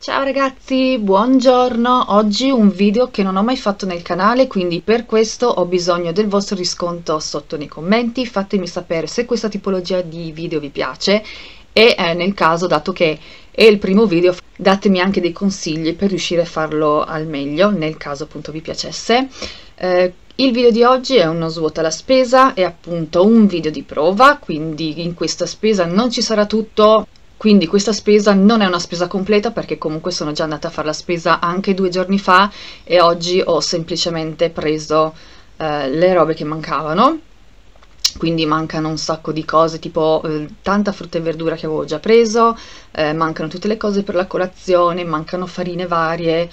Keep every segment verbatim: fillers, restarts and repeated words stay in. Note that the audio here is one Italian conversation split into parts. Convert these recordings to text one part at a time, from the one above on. Ciao ragazzi, buongiorno! Oggi un video che non ho mai fatto nel canale, quindi per questo ho bisogno del vostro riscontro sotto nei commenti. Fatemi sapere se questa tipologia di video vi piace e eh, nel caso, dato che è il primo video, datemi anche dei consigli per riuscire a farlo al meglio, nel caso appunto vi piacesse. Eh, Il video di oggi è uno svuota la spesa, è appunto un video di prova, quindi in questa spesa non ci sarà tutto, quindi questa spesa non è una spesa completa perché comunque sono già andata a fare la spesa anche due giorni fa e oggi ho semplicemente preso eh, le robe che mancavano, quindi mancano un sacco di cose, tipo eh, tanta frutta e verdura che avevo già preso, eh, mancano tutte le cose per la colazione, mancano farine varie,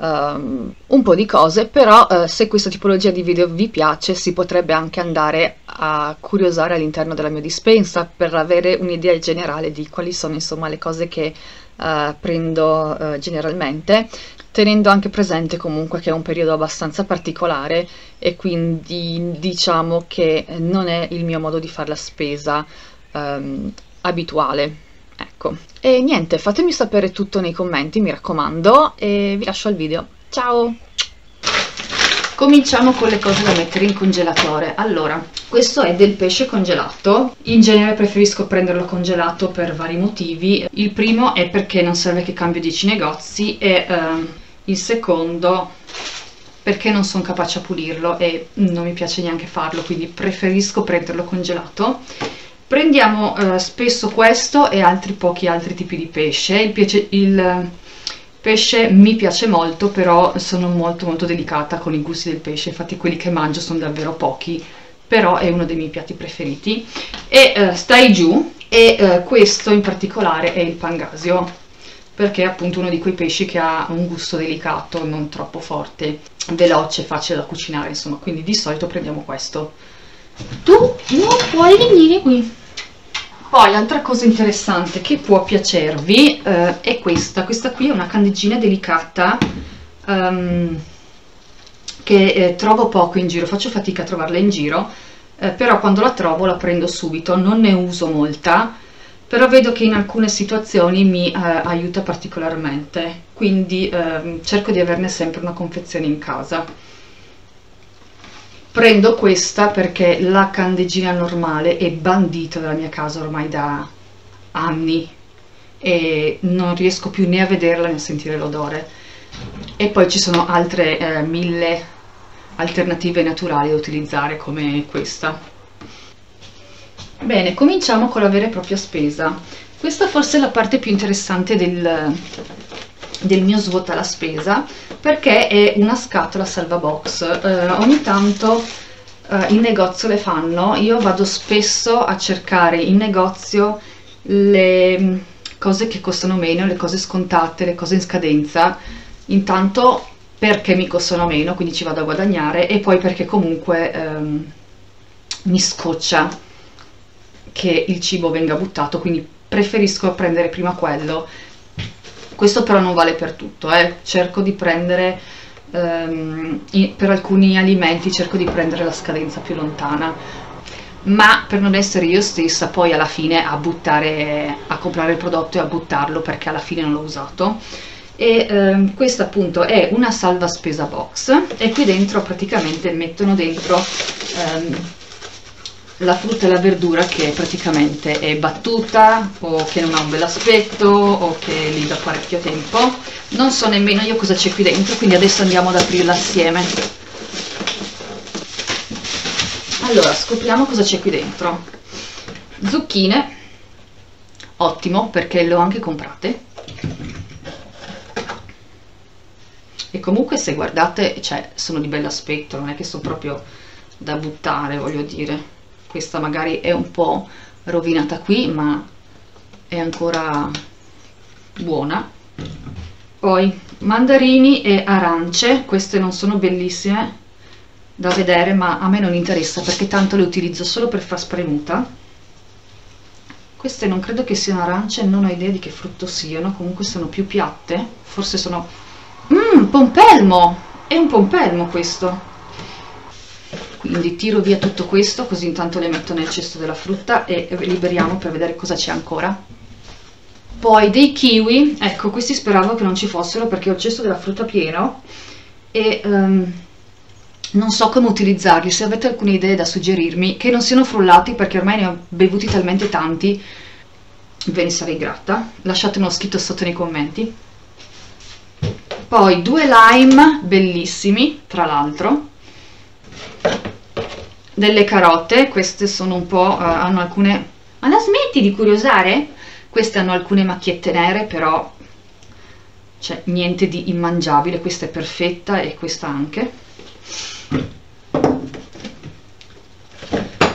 Um, un po' di cose, però uh, se questa tipologia di video vi piace si potrebbe anche andare a curiosare all'interno della mia dispensa per avere un'idea generale di quali sono insomma le cose che uh, prendo uh, generalmente, tenendo anche presente comunque che è un periodo abbastanza particolare e quindi diciamo che non è il mio modo di fare la spesa um, abituale. Ecco, e niente, fatemi sapere tutto nei commenti, mi raccomando, e vi lascio al video. Ciao! Cominciamo con le cose da mettere in congelatore. Allora, questo è del pesce congelato. In genere preferisco prenderlo congelato per vari motivi. Il primo è perché non serve che cambio dieci negozi e ehm, il secondo perché non sono capace a pulirlo e non mi piace neanche farlo, quindi preferisco prenderlo congelato. Prendiamo eh, spesso questo e altri pochi altri tipi di pesce. Il, piace, il pesce mi piace molto, però sono molto molto delicata con i gusti del pesce, infatti quelli che mangio sono davvero pochi, però è uno dei miei piatti preferiti. E eh, stai giù, e eh, questo in particolare è il pangasio, perché è appunto uno di quei pesci che ha un gusto delicato, non troppo forte, veloce, facile da cucinare, insomma, quindi di solito prendiamo questo. Tu non puoi venire qui. Poi l'altra cosa interessante che può piacervi eh, è questa. Questa qui è una candeggina delicata um, che eh, trovo poco in giro, faccio fatica a trovarla in giro, eh, però quando la trovo la prendo subito, non ne uso molta, però vedo che in alcune situazioni mi eh, aiuta particolarmente, quindi eh, cerco di averne sempre una confezione in casa. Prendo questa perché la candeggina normale è bandita dalla mia casa ormai da anni e non riesco più né a vederla né a sentire l'odore. E poi ci sono altre eh, mille alternative naturali da utilizzare come questa. Bene, cominciamo con la vera e propria spesa. Questa forse è la parte più interessante del, del mio svuota la spesa, perché è una scatola Salvabox. Eh, ogni tanto eh, in negozio le fanno, io vado spesso a cercare in negozio le cose che costano meno, le cose scontate, le cose in scadenza, intanto perché mi costano meno, quindi ci vado a guadagnare, e poi perché comunque ehm, mi scoccia che il cibo venga buttato, quindi preferisco prendere prima quello. Questo però non vale per tutto, eh. Cerco di prendere, um, per alcuni alimenti cerco di prendere la scadenza più lontana, ma per non essere io stessa poi alla fine a buttare, a comprare il prodotto e a buttarlo perché alla fine non l'ho usato. E um, questa appunto è una salva spesa box e qui dentro praticamente mettono dentro um, la frutta e la verdura che praticamente è battuta o che non ha un bel aspetto o che è lì da parecchio tempo. Non so nemmeno io cosa c'è qui dentro, quindi adesso andiamo ad aprirla assieme. Allora, scopriamo cosa c'è qui dentro. Zucchine, ottimo perché le ho anche comprate. E comunque se guardate, cioè, sono di bell'aspetto, non è che sono proprio da buttare, voglio dire. Questa magari è un po' rovinata qui, ma è ancora buona. Poi mandarini e arance, queste non sono bellissime da vedere, ma a me non interessa perché tanto le utilizzo solo per far spremuta. Queste non credo che siano arance, non ho idea di che frutto siano, comunque sono più piatte, forse sono... Mmm, pompelmo! È un pompelmo questo! Quindi tiro via tutto questo, così intanto le metto nel cesto della frutta e liberiamo per vedere cosa c'è ancora. Poi dei kiwi, ecco, questi speravo che non ci fossero perché ho il cesto della frutta pieno e um, non so come utilizzarli. Se avete alcune idee da suggerirmi, che non siano frullati perché ormai ne ho bevuti talmente tanti, ve ne sarei grata. Lasciate uno scritto sotto nei commenti. Poi due lime bellissimi, tra l'altro, delle carote, queste sono un po', uh, hanno alcune... Ma la smetti di curiosare? Queste hanno alcune macchiette nere, però cioè, niente di immangiabile, questa è perfetta e questa anche.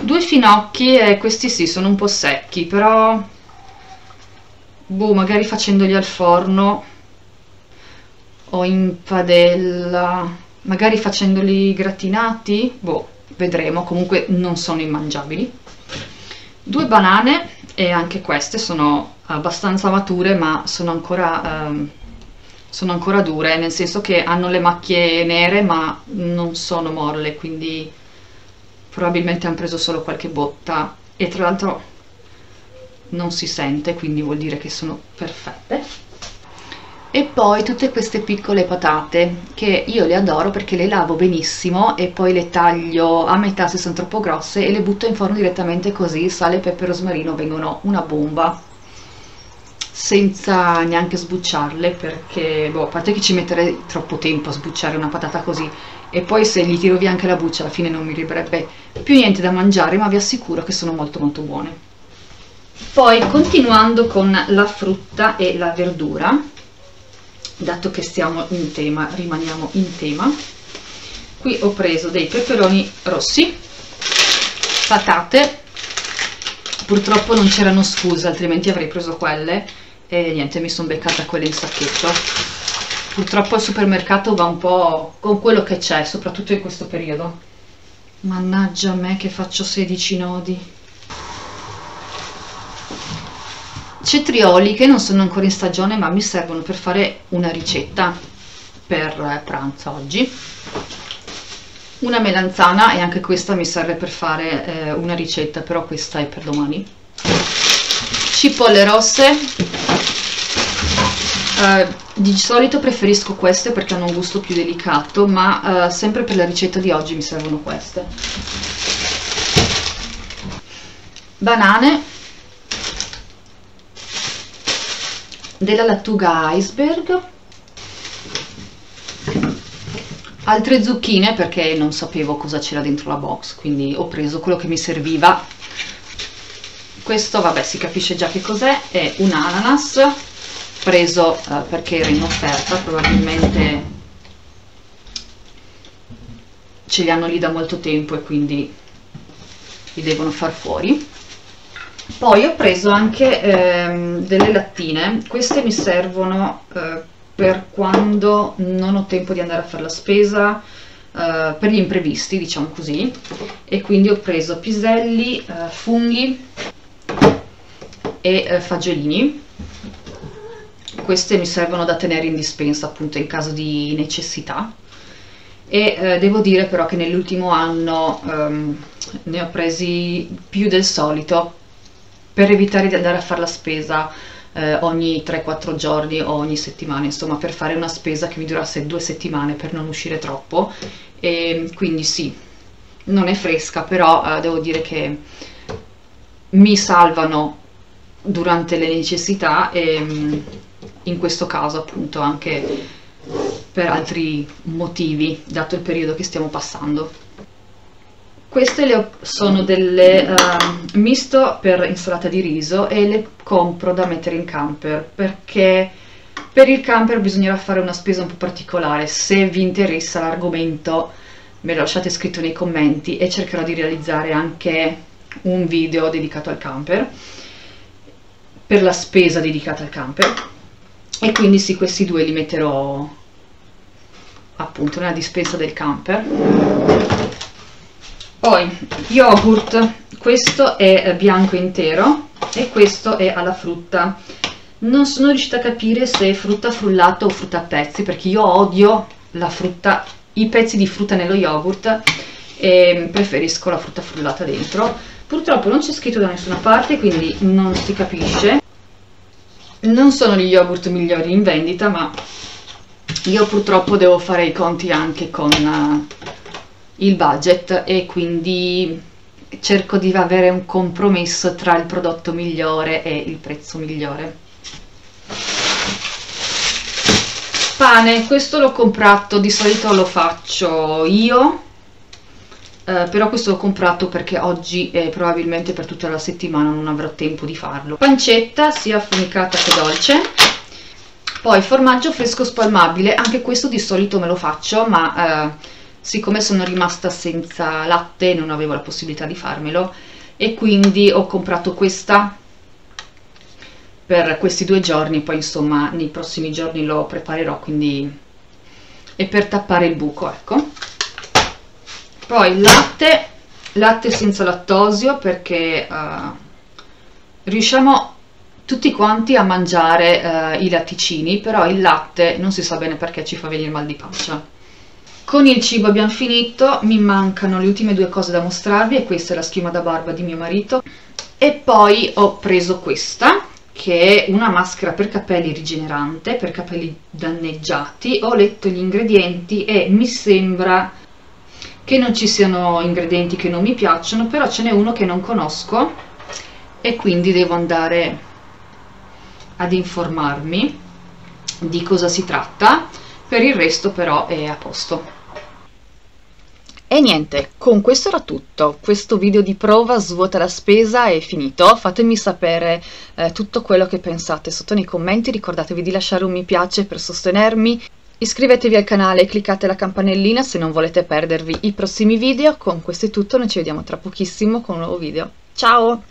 Due finocchi, e eh, questi sì, sono un po' secchi, però boh, magari facendoli al forno o in padella, magari facendoli gratinati, boh, vedremo, comunque non sono immangiabili. Due banane, e anche queste sono abbastanza mature, ma sono ancora, ehm, sono ancora dure, nel senso che hanno le macchie nere ma non sono molle, quindi probabilmente hanno preso solo qualche botta e tra l'altro non si sente, quindi vuol dire che sono perfette. E poi tutte queste piccole patate, che io le adoro perché le lavo benissimo e poi le taglio a metà se sono troppo grosse e le butto in forno direttamente così, sale, pepe e rosmarino, vengono una bomba, senza neanche sbucciarle perché, boh, a parte che ci metterei troppo tempo a sbucciare una patata così e poi se gli tiro via anche la buccia alla fine non mi rimarrebbe più niente da mangiare, ma vi assicuro che sono molto molto buone. Poi continuando con la frutta e la verdura, dato che stiamo in tema, rimaniamo in tema, qui ho preso dei peperoni rossi, patate, purtroppo non c'erano scuse, altrimenti avrei preso quelle e niente, mi sono beccata quelle in sacchetto. Purtroppo al supermercato va un po' con quello che c'è, soprattutto in questo periodo. Mannaggia a me che faccio sedici nodi. Cetrioli che non sono ancora in stagione ma mi servono per fare una ricetta per pranzo oggi. Una melanzana, e anche questa mi serve per fare eh, una ricetta, però questa è per domani. Cipolle rosse, eh, di solito preferisco queste perché hanno un gusto più delicato, ma eh, sempre per la ricetta di oggi mi servono queste. Banane, della lattuga iceberg, altre zucchine perché non sapevo cosa c'era dentro la box, quindi ho preso quello che mi serviva. Questo vabbè, si capisce già che cos'è, è un ananas preso eh, perché era in offerta, probabilmente ce li hanno lì da molto tempo e quindi li devono far fuori. Poi ho preso anche ehm, delle lattine, queste mi servono eh, per quando non ho tempo di andare a fare la spesa, eh, per gli imprevisti, diciamo così, e quindi ho preso piselli, eh, funghi e eh, fagiolini. Queste mi servono da tenere in dispensa appunto in caso di necessità. E eh, devo dire però che nell'ultimo anno ehm, ne ho presi più del solito, per evitare di andare a fare la spesa eh, ogni tre quattro giorni o ogni settimana, insomma per fare una spesa che mi durasse due settimane per non uscire troppo. E quindi sì, non è fresca, però eh, devo dire che mi salvano durante le necessità e in questo caso appunto anche per altri motivi, dato il periodo che stiamo passando. Queste le ho, sono delle uh, misto per insalata di riso e le compro da mettere in camper perché per il camper bisognerà fare una spesa un po' particolare. Se vi interessa l'argomento me lo lasciate scritto nei commenti e cercherò di realizzare anche un video dedicato al camper, per la spesa dedicata al camper, e quindi sì, questi due li metterò appunto nella dispensa del camper. Poi yogurt, questo è bianco intero e questo è alla frutta. Non sono riuscita a capire se è frutta frullata o frutta a pezzi, perché io odio la frutta, i pezzi di frutta nello yogurt e preferisco la frutta frullata dentro. Purtroppo non c'è scritto da nessuna parte, quindi non si capisce. non sono gli yogurt migliori in vendita, ma io purtroppo devo fare i conti anche con uh, il budget, e quindi cerco di avere un compromesso tra il prodotto migliore e il prezzo migliore. Pane, questo l'ho comprato, di solito lo faccio io, eh, però questo l'ho comprato perché oggi e eh, probabilmente per tutta la settimana non avrò tempo di farlo. Pancetta sia affumicata che dolce. Poi formaggio fresco spalmabile, anche questo di solito me lo faccio, ma eh, siccome sono rimasta senza latte non avevo la possibilità di farmelo, e quindi ho comprato questa per questi due giorni, poi insomma nei prossimi giorni lo preparerò, quindi è per tappare il buco, ecco. Poi latte, latte senza lattosio, perché uh, riusciamo tutti quanti a mangiare uh, i latticini, però il latte non si sa bene perché ci fa venire mal di pancia. Con il cibo abbiamo finito, mi mancano le ultime due cose da mostrarvi, e questa è la schiuma da barba di mio marito, e poi ho preso questa che è una maschera per capelli rigenerante, per capelli danneggiati. Ho letto gli ingredienti e mi sembra che non ci siano ingredienti che non mi piacciono, però ce n'è uno che non conosco e quindi devo andare ad informarmi di cosa si tratta. Per il resto però è a posto. E niente, con questo era tutto. Questo video di prova svuota la spesa è finito. Fatemi sapere eh, tutto quello che pensate sotto nei commenti, ricordatevi di lasciare un mi piace per sostenermi, iscrivetevi al canale e cliccate la campanellina se non volete perdervi i prossimi video. Con questo è tutto, noi ci vediamo tra pochissimo con un nuovo video. Ciao!